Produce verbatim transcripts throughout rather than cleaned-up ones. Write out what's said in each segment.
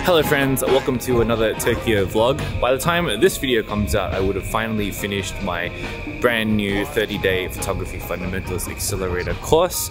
Hello friends, welcome to another Tokyo vlog. By the time this video comes out, I would have finally finished my brand new thirty day photography fundamentals accelerator course,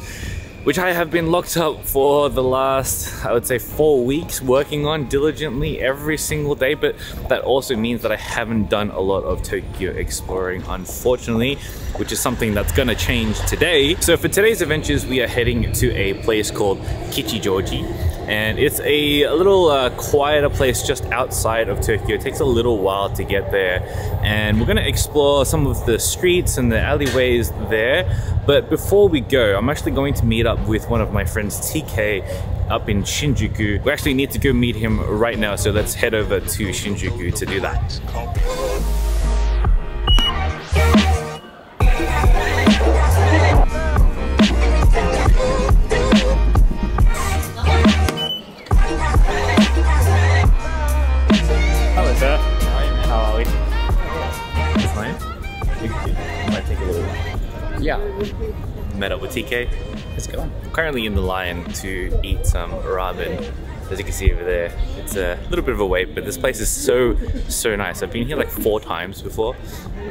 which I have been locked up for the last, I would say, four weeks working on diligently every single day. But that also means that I haven't done a lot of Tokyo exploring, unfortunately, which is something that's gonna change today. So for today's adventures, we are heading to a place called Kichijoji. And it's a, a little uh, quieter place just outside of Tokyo. It takes a little while to get there. And we're gonna explore some of the streets and the alleyways there. But before we go, I'm actually going to meet up with one of my friends, T K, up in Shinjuku. We actually need to go meet him right now. So let's head over to Shinjuku to do that. Yeah, met up with T K. Let's go. I'm currently in the line to eat some ramen. As you can see over there, it's a little bit of a wait, but this place is so, so nice. I've been here like four times before.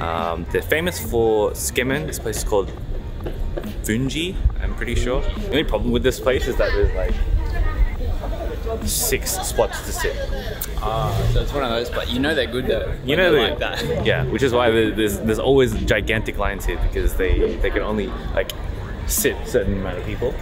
Um, they're famous for tsukemen. This place is called Fungi, I'm pretty sure. The only problem with this place is that there's like six spots to sit. Ah, so it's one of those, but you know they're good though. You know they're like that. Yeah, which is why there's there's always gigantic lines here, because they they can only like sit a certain amount of people.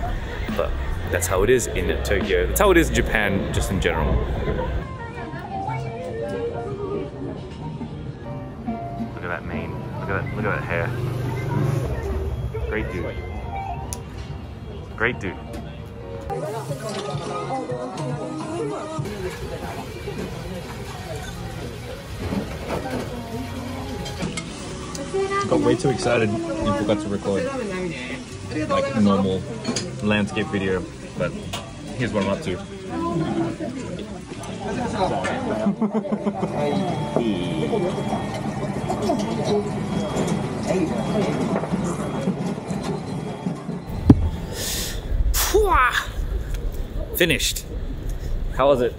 But that's how it is in Tokyo. That's how it is in Japan, just in general. Look at that mane. Look at that. Look at that hair. Great dude. Great dude. Got way too excited and forgot to record like a normal landscape video, but here's what I'm up to. Finished. How was it?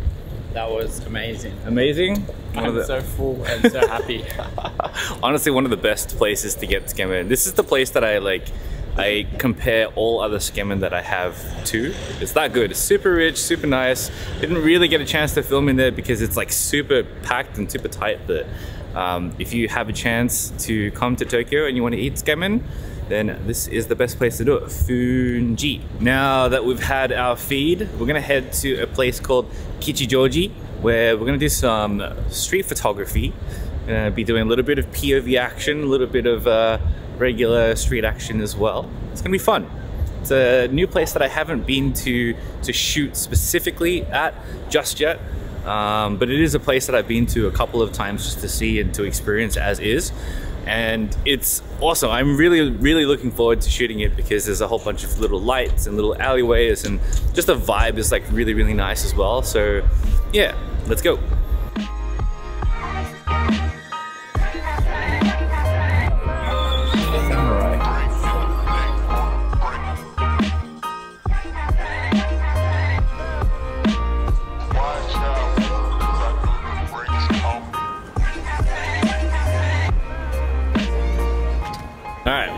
That was amazing. Amazing? I'm so full and so happy. Honestly, one of the best places to get tsukemen. This is the place that I like, I compare all other tsukemen that I have to. It's that good. It's super rich, super nice. Didn't really get a chance to film in there because it's like super packed and super tight, but um, if you have a chance to come to Tokyo and you want to eat tsukemen, then this is the best place to do it, Fungi. Now that we've had our feed, we're gonna head to a place called Kichijoji, where we're gonna do some street photography. We're gonna be doing a little bit of P O V action, a little bit of uh, regular street action as well. It's gonna be fun. It's a new place that I haven't been to to shoot specifically at just yet, um, but it is a place that I've been to a couple of times just to see and to experience as is. And it's awesome. I'm really, really looking forward to shooting it because there's a whole bunch of little lights and little alleyways, and just the vibe is like really, really nice as well. So yeah, let's go.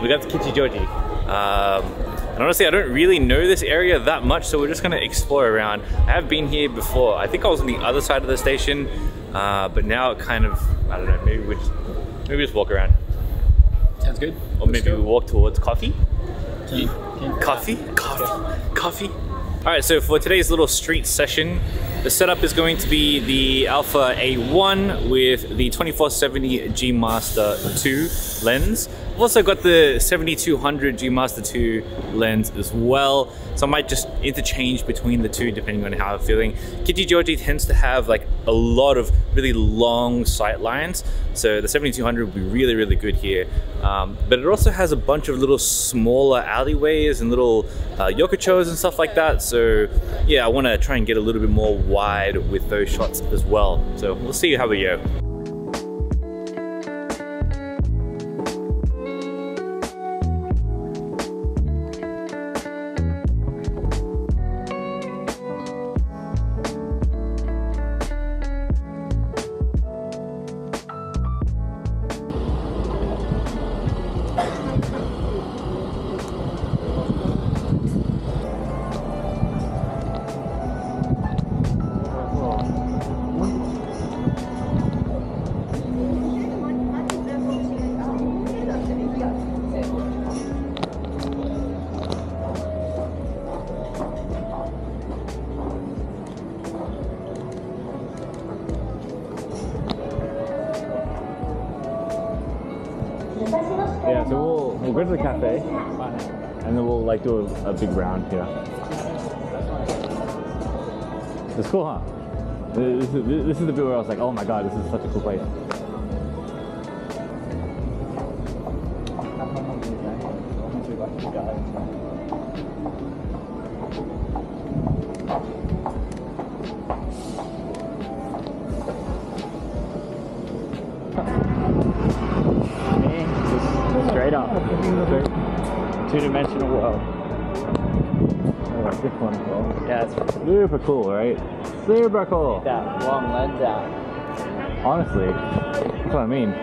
We got to Kichijoji. Um, and honestly, I don't really know this area that much, so we're just gonna explore around. I have been here before. I think I was on the other side of the station, uh, but now it kind of, I don't know, maybe we just, maybe we just walk around. Sounds good. Or Let's maybe go. we walk towards coffee. Can you, can you coffee? Coffee, yeah. Coffee. All right, so for today's little street session, the setup is going to be the Alpha A one with the twenty-four seventy G Master two lens. also got the seventy two hundred G Master two lens as well, so I might just interchange between the two depending on how I'm feeling. Kichijoji tends to have like a lot of really long sight lines, so the seventy two hundred would be really really good here, um, but it also has a bunch of little smaller alleyways and little uh, yokochos and stuff like that, so yeah, I want to try and get a little bit more wide with those shots as well, so we'll see how we go. Yeah, so we'll, we'll go to the cafe, and then we'll like do a, a big round here. It's cool, huh? This is, this is the bit where I was like, oh my god, this is such a cool place. Two-dimensional world. Oh, this one's cool. Yeah, it's super cool, right? Super cool. That long lens out. Honestly, that's what I mean.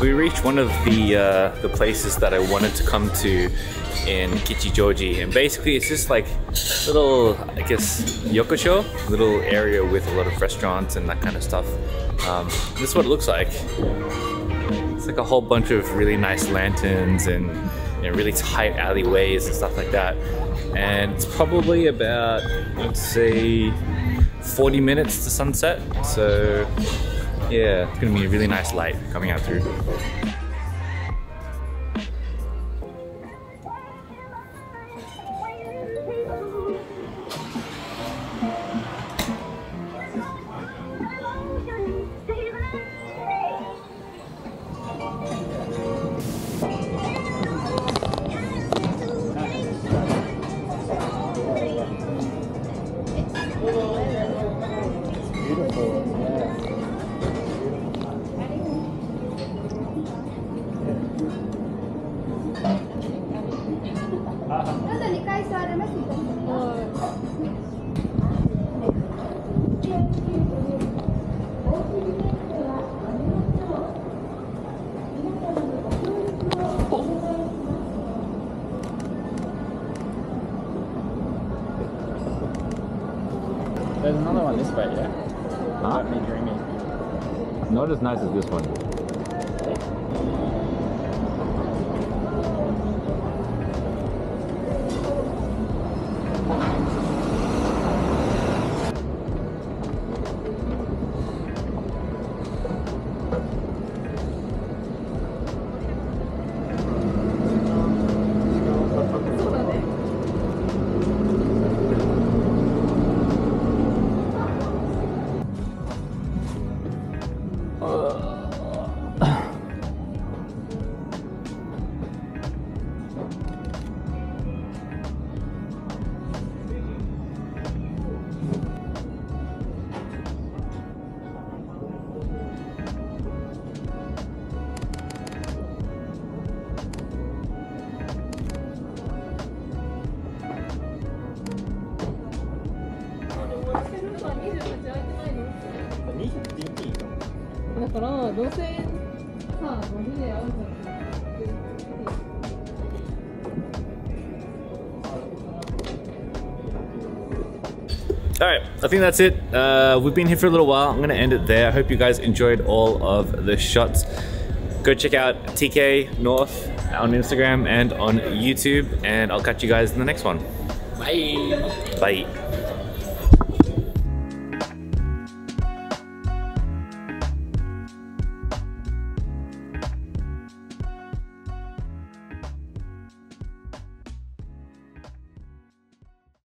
We reached one of the uh, the places that I wanted to come to in Kichijoji, and basically it's just like little, I guess, Yokocho, little area with a lot of restaurants and that kind of stuff. Um, this is what it looks like. It's like a whole bunch of really nice lanterns and, and really tight alleyways and stuff like that. And it's probably about, let's say, forty minutes to sunset. So yeah, it's gonna be a really nice light coming out through. There's another one this way, yeah? Huh? Don't be dreamy. Not as nice as this one. Alright, I think that's it. Uh, we've been here for a little while. I'm gonna end it there. I hope you guys enjoyed all of the shots. Go check out T K North on Instagram and on YouTube, and I'll catch you guys in the next one. Bye. Bye.